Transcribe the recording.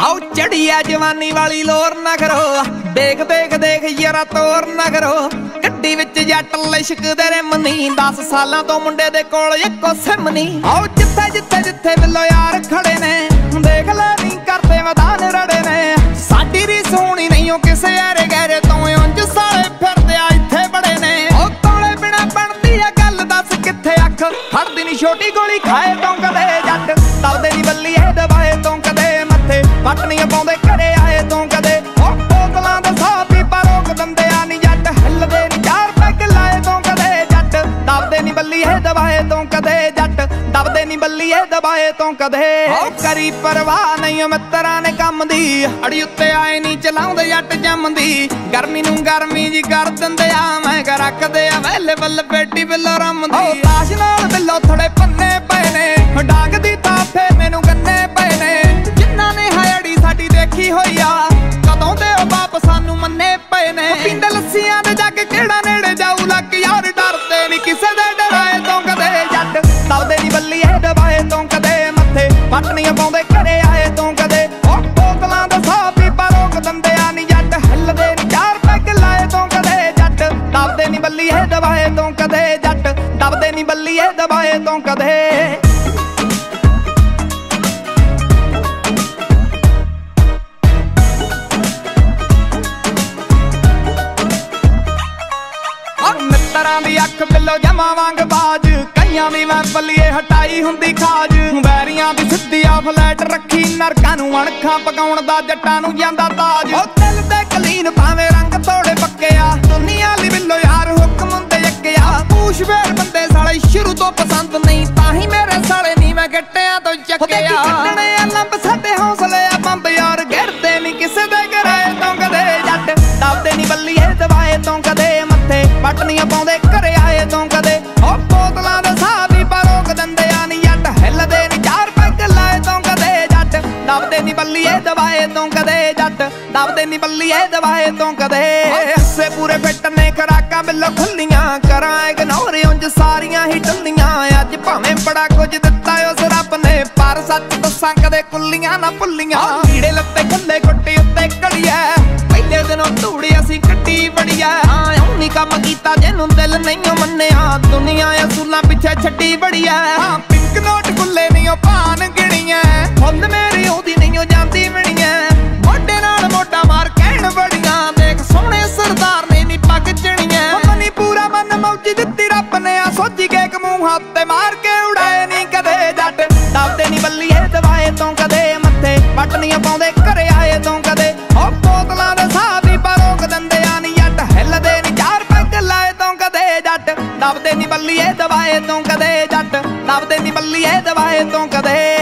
आओ चढ़िया जवानी वाली लोर ना करो, देख देख देख जरा तोर ना करो। गड्डी विच जट लिशक दे रे मनी, 10 साल तो मुंडे दे कोल इको सिम नी। आओ जिथे जिथे जिथे बिलो यार खड़े ने, देख ले नी करते मैदान रड़े ने। साडी री सोहनी नहीं हो किसे यारे गहरे, तो उंज साले फिरदे आ इथे बड़े ने। ओ तोले बिना बनदी आ गल दस किथे अख फड़दी नी, छोटी गोली खाए तो कदे जट दबदे नी बल्ली है दबाए तो कदे मथे पटनी पाउंदे घरे आए तो कदे। ओ बोतलां दा साह पीपा रोक दंदे आ नी जट, हिलदे नी 4 पैग लाए तो कदे जट दबदे नी बल्ली है दबाए तो कदे जट दबदे नी बल्ली है दबाए तो कदे। ओ करी परवाह नहीं मित्तरां ने कम दी, अड़ी उत्ते आए नी चलाउंदे जट जमदी। गर्मी नूं गर्मी जी कर दंदे आ मैं कर रखदे आ वेले बल पेटी बिलो रम दी। ओ लाश नाल बिलो थोड़े पन्ने पए ने, डांग दी ताफे मैनू गन्ने पए ने। जिन्ना ने हयड़ी साडी देखी होई आ, कदों दे ओ बाप सानू मन्ने पए ने। पिंडे लस्सियां दे जग केड़ा नेड़े जाऊ लग यार, डरदे नहीं किसे दे डराए तो कदे जट दबदे नहीं बल्ली है दबाए तो कदे मथे पटनियां पाउंदे घरे आए तो कदे। ओ बोतलां दा साह पीपा रोक दंदे आ नी जट, हिलदे नहीं 4 पैग लाए तो कदे जट दबदे नहीं बल्ली है दबाए तो कदे जट दबदे नहीं बल्ली है दबाए तो कदे। अख बिलो जमा वांग बाज, कईयां दी मैं पल्लिए हटाई हुंदी खाज। बैरियां दी सिद्धी आ फ्लैट रखी, नरकां नूं अणखां पकाउण दा जट्टां नूं जांदा ताज। ओ दिल ते कलीन भावें रंग थोड़े पक्के आ, दुनिया ली बिलो यार हुक्म हुंदे अक्के आ। पूछ फेर बंदे साले शुरू तो पसंद नहीं, ताही मेरे साले नी मैं गट्टियां तो चक्के आ। कड्डणे आ लंब साडे हौसले आ बंब यार, घिरदे नी किसे दे घराए तो कदे जट दबदे नी बल्ली ए दबाए तो कदे मथे पटनियां पाउंदे घरे आए तो कदे। ओ बोतलां दा साह पीपा रोक दंदे आ नी जट, हिलदे नी 4 पैग लाए तो कदे जट दबदे नी बल्ली ए दबाए तो कदे जट दबदे नी बल्ली ए दबाए तो कदे। हिस्से पूरे फिट ने खराकां बिल्लो खुल्लियां, करां इग्नोर उंज सारियां ही टल्लियां। अज भावें बड़ा कुछ दित्ता उस रब ने, पर सच दस्सां कदे कुल्लियां ना भुल्लियां। कीड़े लत्ते खल्ले गुट्टी उत्ते घड़िए, पहले दिनों धूड़ी असीं कट्टी बड़िए। कम कीता जिन्नू दिल नहीं मन्निया, दुनिया असूलां पिछे छड्डी बड़ी ऐ। पिंक नोट कुल्ले नहीं पान गिणिया, फुल मेरी ओहदी नहीं जांदी मिणिया। मोढे नाल मोढा मार कहण बड़ियां, देख सोहणे सरदार ने नी पग चणिया। मनी पूरा मन मौजी दित्ती रब ने आ, सोची के एक मूंह हत्ते मार के उड़ाए नहीं कदे जट दबदे नहीं बल्ली ए दबाए तो कदे मथे पटनियां पाउंदे घरे आए तो कदे। ओ बोतलां दा साह पीपा रोक दंदे आ नी जट, हिलदे नहीं दबदे नी बल्ली ए दबाए तो कदे जट दबदे नी बल्ली ए दबाए तो कदे।